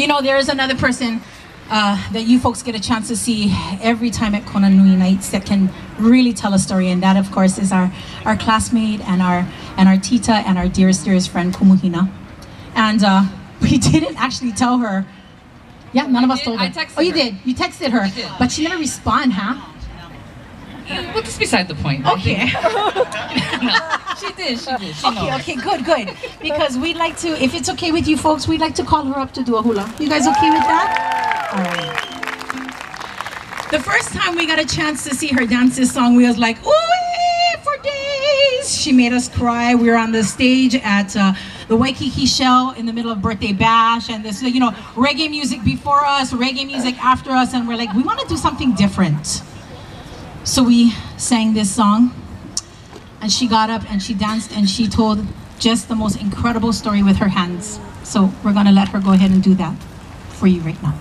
You know, there is another person that you folks get a chance to see every time at Konanui nights that can really tell a story, and that of course is our classmate and our tita and our dearest friend Kumuhina. And we didn't actually tell her. Yeah, none of us told her. I texted her. Oh, you did. You texted her, but she never responded, huh? Well, that's beside the point. Okay. No, she did. She okay, knows. Okay, good. Because we'd like to, if it's okay with you folks, we'd like to call her up to do a hula. You guys okay with that? All right. The first time we got a chance to see her dance this song, we was like, ooh, for days. She made us cry. We were on the stage at the Waikiki Shell in the middle of Birthday Bash, and this, you know, reggae music before us, reggae music after us, and we're like, we want to do something different. So we sang this song, and she got up and she danced and she told just the most incredible story with her hands. So we're gonna let her go ahead and do that for you right now.